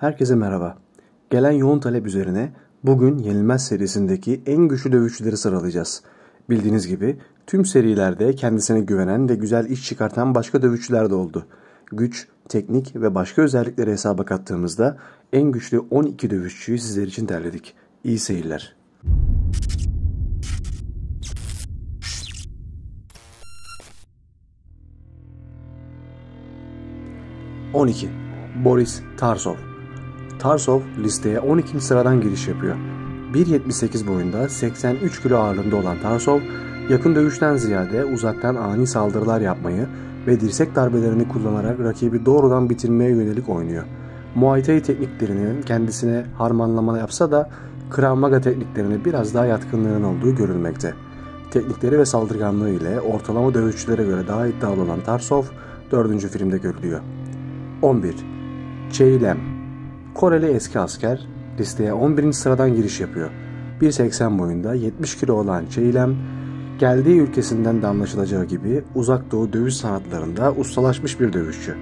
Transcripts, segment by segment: Herkese merhaba. Gelen yoğun talep üzerine bugün Yenilmez serisindeki en güçlü dövüşçüleri sıralayacağız. Bildiğiniz gibi tüm serilerde kendisine güvenen ve güzel iş çıkartan başka dövüşçüler de oldu. Güç, teknik ve başka özellikleri hesaba kattığımızda en güçlü 12 dövüşçüyü sizler için terledik. İyi seyirler. (12) Boris Tarsov. Tarsov listeye 12. sıradan giriş yapıyor. 1.78 boyunda 83 kilo ağırlığında olan Tarsov, yakın dövüşten ziyade uzaktan ani saldırılar yapmayı ve dirsek darbelerini kullanarak rakibi doğrudan bitirmeye yönelik oynuyor. Muay Thai tekniklerini kendisine harmanlama yapsa da Krav Maga tekniklerine biraz daha yatkınlığının olduğu görülmekte. Teknikleri ve saldırganlığı ile ortalama dövüşçülere göre daha iddialı olan Tarsov 4. filmde görülüyor. (11) Çeylem. Koreli eski asker listeye 11. sıradan giriş yapıyor. 1.80 boyunda 70 kilo olan Çeylem, geldiği ülkesinden de anlaşılacağı gibi Uzak Doğu dövüş sanatlarında ustalaşmış bir dövüşçü.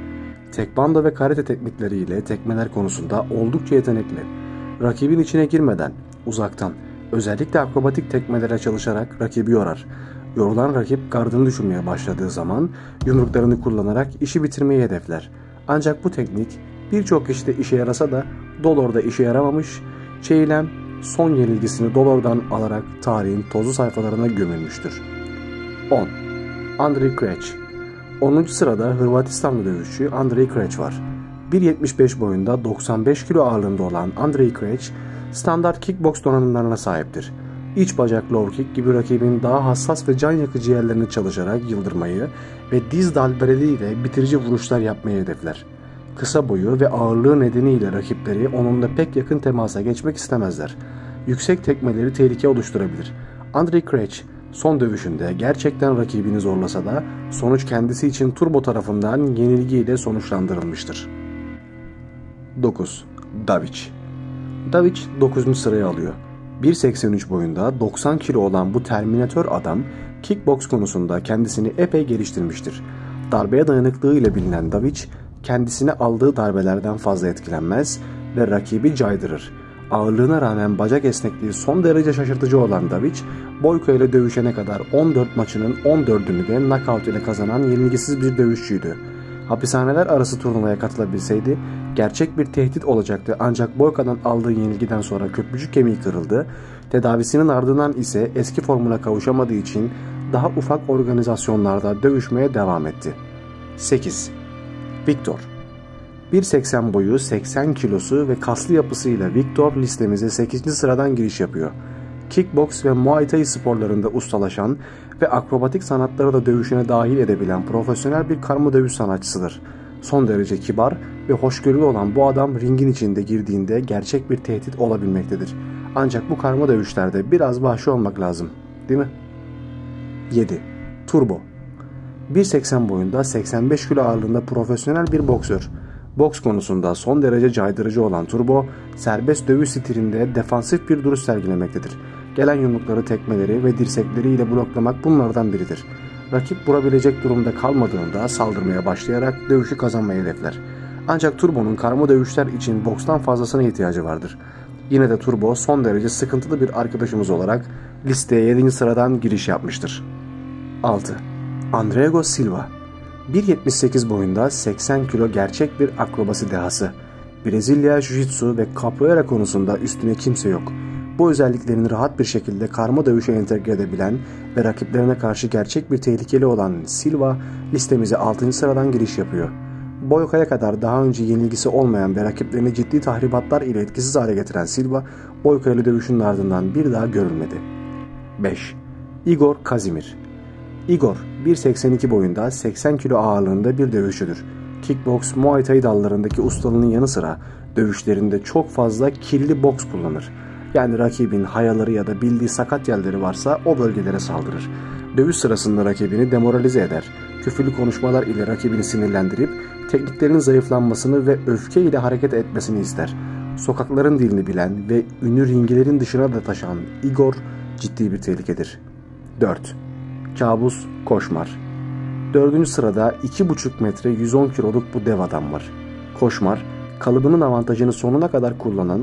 Tekvando ve karate teknikleriyle tekmeler konusunda oldukça yetenekli. Rakibin içine girmeden, uzaktan, özellikle akrobatik tekmelere çalışarak rakibi yorar. Yorulan rakip gardını düşürmeye başladığı zaman yumruklarını kullanarak işi bitirmeyi hedefler. Ancak bu teknik birçok kişide işe yarasa da Dolor'da işe yaramamış, Çeylem son yenilgisini Dolor'dan alarak tarihin tozlu sayfalarına gömülmüştür. (10) Andrei Kraitch. 10. sırada Hırvatistanlı dövüşçü Andrei Kraitch var. 1.75 boyunda 95 kilo ağırlığında olan Andrei Kraitch, standart kickboks donanımlarına sahiptir. İç bacak low kick gibi rakibin daha hassas ve can yakıcı yerlerini çalışarak yıldırmayı ve diz darbeleriyle bitirici vuruşlar yapmayı hedefler. Kısa boyu ve ağırlığı nedeniyle rakipleri onunla pek yakın temasa geçmek istemezler. Yüksek tekmeleri tehlike oluşturabilir. Andrei Kraitch son dövüşünde gerçekten rakibini zorlasa da sonuç kendisi için Turbo tarafından yenilgiyle sonuçlandırılmıştır. (9) Davic. Davic 9. sıraya alıyor. 1.83 boyunda 90 kilo olan bu Terminator adam kickboks konusunda kendisini epey geliştirmiştir. Darbeye dayanıklılığıyla bilinen Davic, kendisine aldığı darbelerden fazla etkilenmez ve rakibi caydırır. Ağırlığına rağmen bacak esnekliği son derece şaşırtıcı olan Davic, Boyka ile dövüşene kadar 14 maçının 14'ünü de knockout ile kazanan yenilgisiz bir dövüşçüydü. Hapishaneler arası turnuvaya katılabilseydi gerçek bir tehdit olacaktı, ancak Boyka'dan aldığı yenilgiden sonra köprücük kemiği kırıldı. Tedavisinin ardından ise eski formuna kavuşamadığı için daha ufak organizasyonlarda dövüşmeye devam etti. (8) Victor. 1.80 boyu, 80 kilosu ve kaslı yapısıyla Victor listemize 8. sıradan giriş yapıyor. Kickboks ve Muay Thai sporlarında ustalaşan ve akrobatik sanatları da dövüşüne dahil edebilen profesyonel bir karma dövüş sanatçısıdır. Son derece kibar ve hoşgörülü olan bu adam ringin içinde girdiğinde gerçek bir tehdit olabilmektedir. Ancak bu karma dövüşlerde biraz vahşi olmak lazım, değil mi? (7) Turbo. 1.80 boyunda 85 kilo ağırlığında profesyonel bir boksör. Boks konusunda son derece caydırıcı olan Turbo, serbest dövüş stilinde defansif bir duruş sergilemektedir. Gelen yumrukları, tekmeleri ve dirsekleriyle bloklamak bunlardan biridir. Rakip vurabilecek durumda kalmadığında saldırmaya başlayarak dövüşü kazanmayı hedefler. Ancak Turbo'nun karma dövüşler için bokstan fazlasına ihtiyacı vardır. Yine de Turbo son derece sıkıntılı bir arkadaşımız olarak listeye 7. sıradan giriş yapmıştır. (6) Andréo Silva. 1.78 boyunda 80 kilo gerçek bir akrobasi dehası. Brezilya, jiu-jitsu ve capoeira konusunda üstüne kimse yok. Bu özelliklerini rahat bir şekilde karma dövüşe entegre edebilen ve rakiplerine karşı gerçek bir tehlikeli olan Silva listemize 6. sıradan giriş yapıyor. Boyka'ya kadar daha önce yenilgisi olmayan ve rakiplerini ciddi tahribatlar ile etkisiz hale getiren Silva, Boyka ile dövüşünün ardından bir daha görülmedi. (5) Igor Kazimir. Igor 1.82 boyunda 80 kilo ağırlığında bir dövüşçüdür. Kickboks, Muay Thai dallarındaki ustalığının yanı sıra dövüşlerinde çok fazla kirli boks kullanır. Yani rakibin hayaları ya da bildiği sakat yerleri varsa o bölgelere saldırır. Dövüş sırasında rakibini demoralize eder. Küfürlü konuşmalar ile rakibini sinirlendirip tekniklerinin zayıflanmasını ve öfke ile hareket etmesini ister. Sokakların dilini bilen ve ünlü ringlerin dışına da taşan Igor ciddi bir tehlikedir. (4) Kabus, Koşmar. 4. sırada 2,5 metre 110 kiloluk bu dev adam var. Koşmar, kalıbının avantajını sonuna kadar kullanan,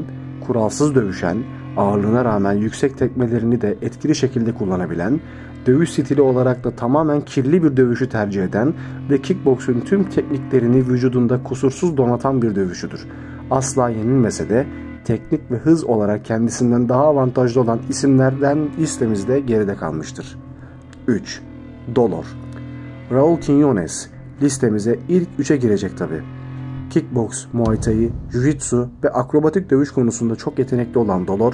kuralsız dövüşen, ağırlığına rağmen yüksek tekmelerini de etkili şekilde kullanabilen, dövüş stili olarak da tamamen kirli bir dövüşü tercih eden ve kickboksun tüm tekniklerini vücudunda kusursuz donatan bir dövüşüdür. Asla yenilmese de teknik ve hız olarak kendisinden daha avantajlı olan isimlerden listemizde geride kalmıştır. 3. Dolor. Raul Quinones listemize ilk 3'e girecek tabi. Kickboks, Muay Thai, Jiu-Jitsu ve akrobatik dövüş konusunda çok yetenekli olan Dolor,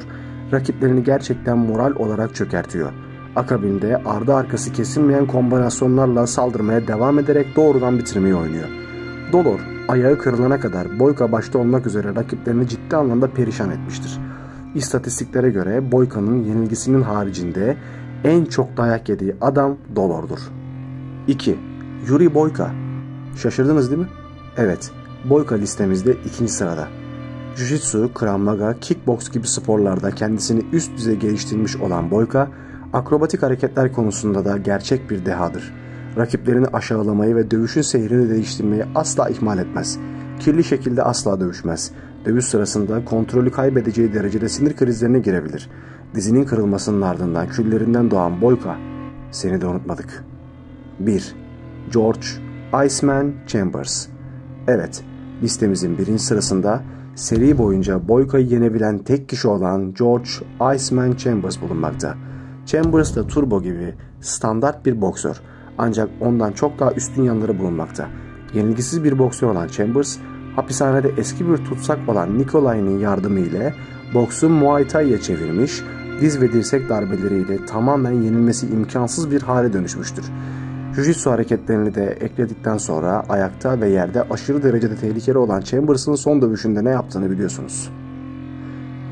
rakiplerini gerçekten moral olarak çökertiyor. Akabinde ardı arkası kesilmeyen kombinasyonlarla saldırmaya devam ederek doğrudan bitirmeyi oynuyor. Dolor, ayağı kırılana kadar Boyka başta olmak üzere rakiplerini ciddi anlamda perişan etmiştir. İstatistiklere göre Boyka'nın yenilgisinin haricinde en çok dayak yediği adam Dolor'dur. 2. Yuri Boyka. Şaşırdınız değil mi? Evet, Boyka listemizde 2. sırada. Jiu-Jitsu, Krav Maga, Kickboks gibi sporlarda kendisini üst düzey geliştirmiş olan Boyka, akrobatik hareketler konusunda da gerçek bir dehadır. Rakiplerini aşağılamayı ve dövüşün seyrini değiştirmeyi asla ihmal etmez. Kirli şekilde asla dövüşmez. Dövüş sırasında kontrolü kaybedeceği derecede sinir krizlerine girebilir. Dizinin kırılmasının ardından küllerinden doğan Boyka, seni de unutmadık. 1. George Iceman Chambers. Evet, listemizin 1. sırasında seri boyunca Boyka'yı yenebilen tek kişi olan George Iceman Chambers bulunmakta. Chambers da Turbo gibi standart bir boksör, ancak ondan çok daha üstün yanları bulunmakta. Yenilgisiz bir boksör olan Chambers, hapishanede eski bir tutsak olan Nikolay'ın yardımı ile boksu Muay Thai'ye çevirmiş, diz ve dirsek darbeleriyle tamamen yenilmesi imkansız bir hale dönüşmüştür. Jiu-Jitsu hareketlerini de ekledikten sonra ayakta ve yerde aşırı derecede tehlikeli olan Chambers'ın son dövüşünde ne yaptığını biliyorsunuz.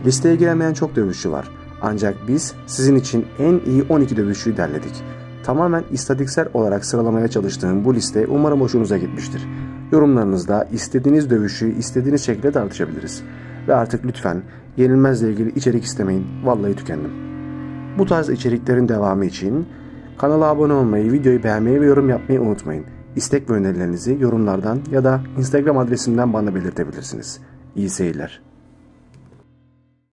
Listeye giremeyen çok dövüşçü var. Ancak biz sizin için en iyi 12 dövüşçüyü derledik. Tamamen istatistiksel olarak sıralamaya çalıştığım bu liste umarım hoşunuza gitmiştir. Yorumlarınızda istediğiniz dövüşü istediğiniz şekilde tartışabiliriz. Ve artık lütfen yenilmezle ilgili içerik istemeyin. Vallahi tükendim. Bu tarz içeriklerin devamı için kanala abone olmayı, videoyu beğenmeyi ve yorum yapmayı unutmayın. İstek ve önerilerinizi yorumlardan ya da Instagram adresimden bana belirtebilirsiniz. İyi seyirler.